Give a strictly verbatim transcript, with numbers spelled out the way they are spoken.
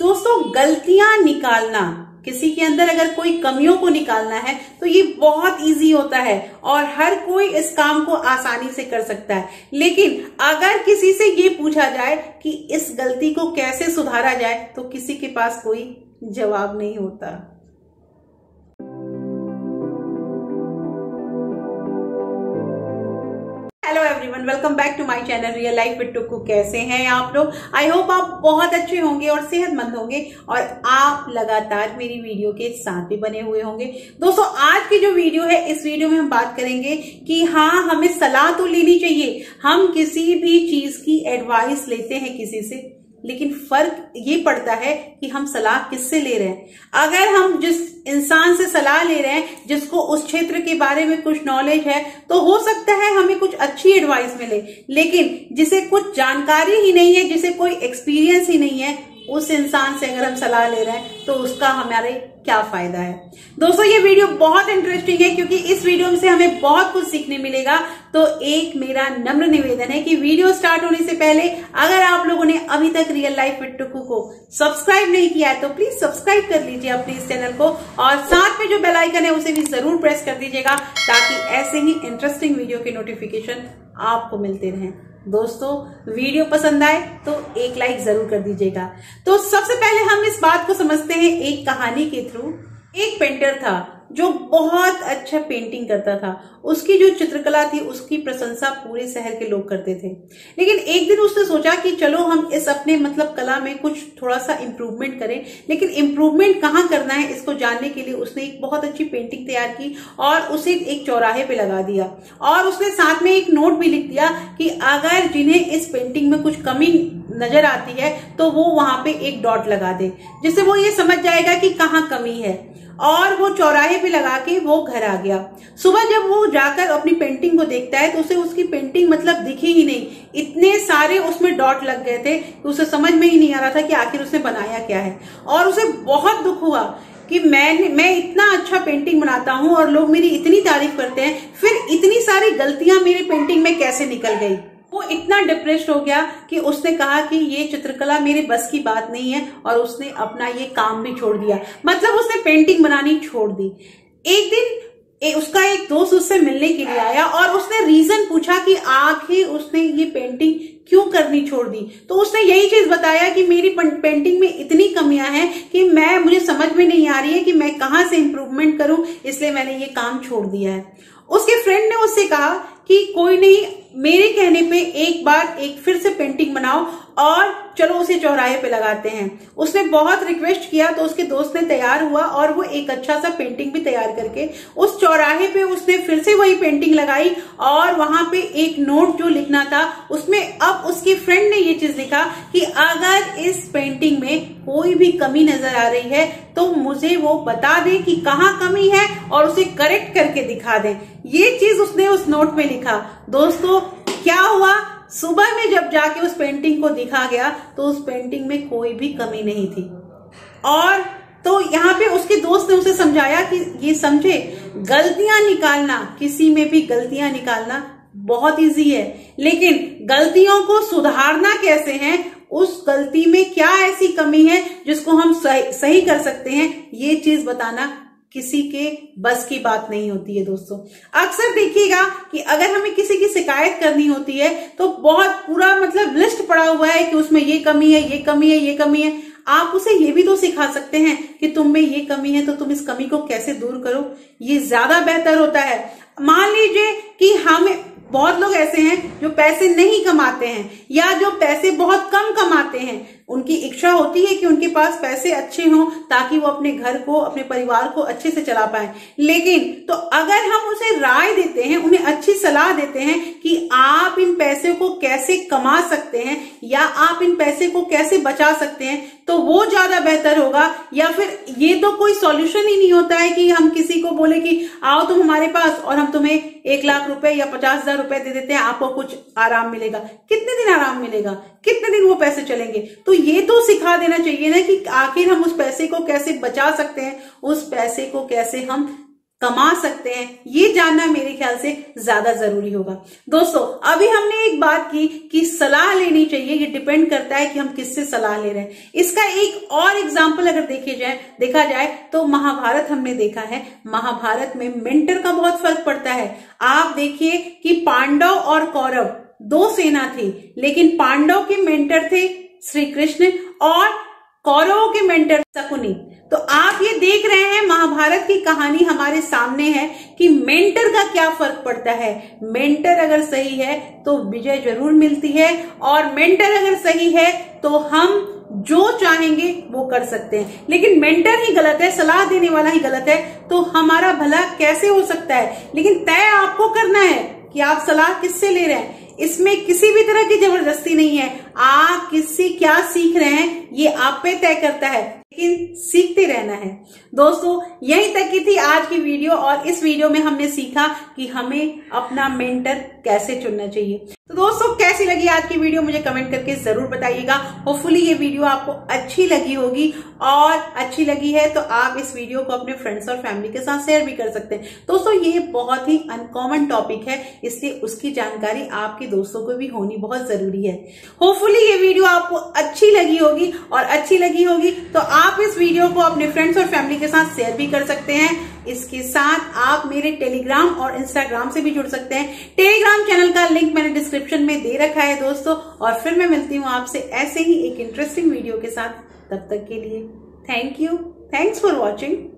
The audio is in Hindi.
दोस्तों गलतियां निकालना, किसी के अंदर अगर कोई कमियों को निकालना है तो ये बहुत इजी होता है और हर कोई इस काम को आसानी से कर सकता है। लेकिन अगर किसी से ये पूछा जाए कि इस गलती को कैसे सुधारा जाए तो किसी के पास कोई जवाब नहीं होता। Hello everyone, welcome back to my channel real life with Tuku. कैसे हैं आप लोग? आई होप आप बहुत अच्छे होंगे और सेहतमंद होंगे और आप लगातार मेरी वीडियो के साथ भी बने हुए होंगे। दोस्तों आज की जो वीडियो है, इस वीडियो में हम बात करेंगे कि हाँ, हमें सलाह तो लेनी चाहिए, हम किसी भी चीज की एडवाइस लेते हैं किसी से, लेकिन फर्क ये पड़ता है कि हम सलाह किससे ले रहे हैं। अगर हम जिस इंसान से सलाह ले रहे हैं जिसको उस क्षेत्र के बारे में कुछ नॉलेज है तो हो सकता है हमें कुछ अच्छी एडवाइस मिले, लेकिन जिसे कुछ जानकारी ही नहीं है, जिसे कोई एक्सपीरियंस ही नहीं है, उस इंसान से अगर हम सलाह ले रहे हैं तो उसका हमारे क्या फायदा है। दोस्तों ये वीडियो बहुत इंटरेस्टिंग है क्योंकि इस वीडियो से हमें बहुत कुछ सीखने मिलेगा। तो एक मेरा नम्र निवेदन है कि वीडियो स्टार्ट होने से पहले अगर आप लोगों ने अभी तक रियल लाइफ विद टुकू को सब्सक्राइब नहीं किया है तो प्लीज सब्सक्राइब कर लीजिए अपने इस चैनल को और साथ में जो बेल आइकन है उसे भी जरूर प्रेस कर दीजिएगा ताकि ऐसे ही इंटरेस्टिंग वीडियो के नोटिफिकेशन आपको मिलते रहें। दोस्तों वीडियो पसंद आए तो एक लाइक जरूर कर दीजिएगा। तो सबसे पहले हम इस बात को समझते हैं एक कहानी के थ्रू। एक पेंटर था जो बहुत अच्छा पेंटिंग करता था, उसकी जो चित्रकला थी उसकी प्रशंसा पूरे शहर के लोग करते थे। लेकिन एक दिन उसने सोचा कि चलो हम इस अपने मतलब कला में कुछ थोड़ा सा इम्प्रूवमेंट करें, लेकिन इम्प्रूवमेंट कहाँ करना है इसको जानने के लिए उसने एक बहुत अच्छी पेंटिंग तैयार की और उसे एक चौराहे पे लगा दिया। और उसने साथ में एक नोट भी लिख दिया कि अगर जिन्हें इस पेंटिंग में कुछ कमी नजर आती है तो वो वहां पे एक डॉट लगा दे, जिससे वो ये समझ जाएगा कि कहाँ कमी है। और वो चौराहे पे लगा के वो घर आ गया। सुबह जब वो जाकर अपनी पेंटिंग को देखता है तो उसे उसकी पेंटिंग मतलब दिखी ही नहीं, इतने सारे उसमें डॉट लग गए थे कि उसे समझ में ही नहीं आ रहा था कि आखिर उसने बनाया क्या है। और उसे बहुत दुख हुआ कि मैं मैं इतना अच्छा पेंटिंग बनाता हूं और लोग मेरी इतनी तारीफ करते हैं, फिर इतनी सारी गलतियां मेरी पेंटिंग में कैसे निकल गई। वो इतना डिप्रेस्ड हो गया कि उसने कहा कि ये चित्रकला मेरे बस की बात नहीं है और उसने अपना ये काम भी छोड़ दिया, मतलब उसने पेंटिंग बनानी छोड़ दी। एक दिन ए, उसका एक दोस्त उससे मिलने के लिए आया और उसने रीजन पूछा कि आखिर उसने ये पेंटिंग क्यों करनी छोड़ दी। तो उसने यही चीज बताया कि मेरी पेंटिंग में इतनी कमियां हैं कि मैं मुझे समझ में नहीं आ रही है कि मैं कहाँ से इम्प्रूवमेंट करूं, इसलिए मैंने ये काम छोड़ दिया है। उसके फ्रेंड ने उससे कहा कि कोई नहीं, मेरे कहने पे एक बार एक फिर से पेंटिंग बनाओ और चलो उसे चौराहे पे लगाते हैं। उसने बहुत रिक्वेस्ट किया तो उसके दोस्त ने तैयार हुआ और वो एक अच्छा सा पेंटिंग भी तैयार करके उस चौराहे पे उसने फिर से वही पेंटिंग लगाई और वहां पे एक नोट जो लिखना था उसमें अब उसके फ्रेंड ने ये चीज लिखा कि अगर इस पेंटिंग में कोई भी कमी नजर आ रही है तो मुझे वो बता दे कि कहाँ कमी है और उसे करेक्ट करके दिखा दे। ये चीज उसने उस नोट में लिखा। दोस्तों क्या हुआ, सुबह में जब जाके उस पेंटिंग को दिखा गया तो उस पेंटिंग में कोई भी कमी नहीं थी। और तो यहाँ पे उसके दोस्त ने उसे समझाया कि ये समझे, गलतियां निकालना, किसी में भी गलतियां निकालना बहुत इजी है, लेकिन गलतियों को सुधारना कैसे है, उस गलती में क्या ऐसी कमी है जिसको हम सही, सही कर सकते हैं, ये चीज बताना किसी के बस की बात नहीं होती है। दोस्तों अक्सर देखिएगा कि अगर हमें किसी की शिकायत करनी होती है तो बहुत पूरा मतलब लिस्ट पड़ा हुआ है कि उसमें ये कमी है, ये कमी है, ये कमी है। आप उसे ये भी तो सिखा सकते हैं कि तुम में ये कमी है तो तुम इस कमी को कैसे दूर करो, ये ज्यादा बेहतर होता है। मान लीजिए कि हम बहुत लोग ऐसे हैं जो पैसे नहीं कमाते हैं या जो पैसे बहुत कम कमाते हैं, उनकी इच्छा होती है कि उनके पास पैसे अच्छे हों ताकि वो अपने घर को, अपने परिवार को अच्छे से चला पाए। लेकिन तो अगर हम उसे राय देते हैं, उन्हें अच्छी सलाह देते हैं कि आप इन पैसे को कैसे कमा सकते हैं या आप इन पैसे को कैसे बचा सकते हैं, तो वो ज्यादा बेहतर होगा। या फिर ये तो कोई सॉल्यूशन ही नहीं होता है कि हम किसी को बोले कि आओ तुम हमारे पास और हम तुम्हें एक लाख रुपए या पचास हजार रुपए दे देते हैं, आपको कुछ आराम मिलेगा। कितने दिन आराम मिलेगा, कितने दिन वो पैसे चलेंगे? तो ये तो सिखा देना चाहिए ना कि आखिर हम उस पैसे को कैसे बचा सकते हैं, उस पैसे को कैसे हम कमा सकते हैं, ये जानना मेरे ख्याल से ज्यादा जरूरी होगा। दोस्तों अभी हमने एक बात की कि सलाह लेनी चाहिए, ये डिपेंड करता है कि हम किससे सलाह ले रहे हैं। इसका एक और एग्जांपल अगर देखे जाए देखा जाए तो महाभारत हमने देखा है। महाभारत में मेंटर का बहुत फर्क पड़ता है। आप देखिए कि पांडव और कौरव दो सेना थी, लेकिन पांडव के मेंटर थे श्री कृष्ण और कौरवों के मेंटर शकुनि। तो आप ये देख रहे हैं महाभारत की कहानी हमारे सामने है कि मेंटर का क्या फर्क पड़ता है। मेंटर अगर सही है तो विजय जरूर मिलती है, और मेंटर अगर सही है तो हम जो चाहेंगे वो कर सकते हैं। लेकिन मेंटर ही गलत है, सलाह देने वाला ही गलत है, तो हमारा भला कैसे हो सकता है। लेकिन तय आपको करना है कि आप सलाह किससे ले रहे हैं। इसमें किसी भी तरह की जबरदस्ती नहीं है। आप किससे क्या सीख रहे हैं ये आप पे तय करता है, लेकिन सीखते रहना है। दोस्तों यहीं तक की थी आज की वीडियो, और इस वीडियो में हमने सीखा कि हमें अपना मेंटर कैसे चुनना चाहिए। तो दोस्तों कैसी लगी आज की वीडियो मुझे कमेंट करके जरूर बताइएगा। होपफुली ये वीडियो आपको अच्छी लगी होगी, और अच्छी लगी है तो आप इस वीडियो को अपने फ्रेंड्स और फैमिली के साथ शेयर भी कर सकते हैं। दोस्तों ये बहुत ही अनकॉमन टॉपिक है, इसलिए उसकी जानकारी आपके दोस्तों को भी होनी बहुत जरूरी है। होपफुली ये वीडियो आपको अच्छी लगी होगी, और अच्छी लगी होगी तो आप इस वीडियो को अपने फ्रेंड्स और फैमिली के साथ शेयर भी कर सकते हैं। इसके साथ आप मेरे टेलीग्राम और इंस्टाग्राम से भी जुड़ सकते हैं। टेलीग्राम चैनल का लिंक मैंने डिस्क्रिप्शन में दे रखा है दोस्तों, और फिर मैं मिलती हूँ आपसे ऐसे ही एक इंटरेस्टिंग वीडियो के साथ। तब तक के लिए thank you, thanks for watching.